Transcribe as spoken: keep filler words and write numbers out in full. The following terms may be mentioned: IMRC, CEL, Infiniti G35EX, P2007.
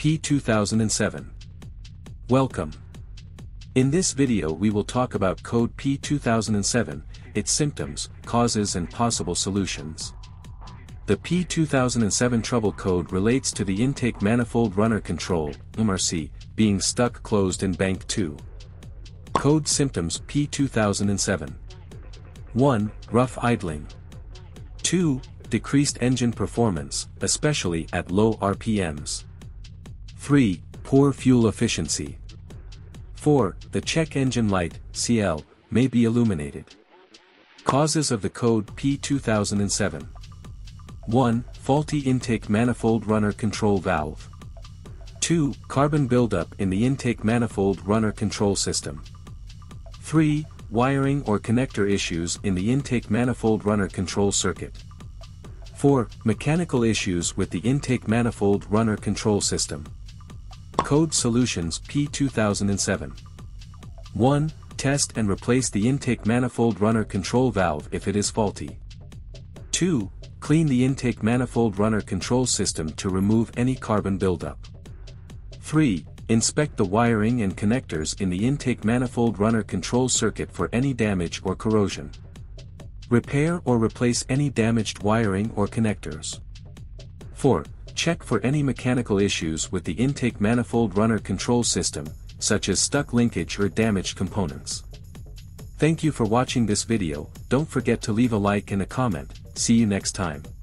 P two thousand seven. Welcome. In this video we will talk about code P two thousand seven, its symptoms, causes and possible solutions. The P two thousand seven trouble code relates to the intake manifold runner control, I M R C, being stuck closed in bank two. Code symptoms P two thousand seven. one. Rough idling. two. Decreased engine performance, especially at low R P Ms. three. Poor fuel efficiency. four. The check engine light, C E L, may be illuminated. Causes of the code P two thousand seven. one. Faulty intake manifold runner control valve. two. Carbon buildup in the intake manifold runner control system. three. Wiring or connector issues in the intake manifold runner control circuit. four. Mechanical issues with the intake manifold runner control system. Code solutions P two thousand seven. one. Test and replace the intake manifold runner control valve if it is faulty. two. Clean the intake manifold runner control system to remove any carbon buildup. three. Inspect the wiring and connectors in the intake manifold runner control circuit for any damage or corrosion. Repair or replace any damaged wiring or connectors. four. Check for any mechanical issues with the intake manifold runner control system, such as stuck linkage or damaged components. Thank you for watching this video. Don't forget to leave a like and a comment. See you next time.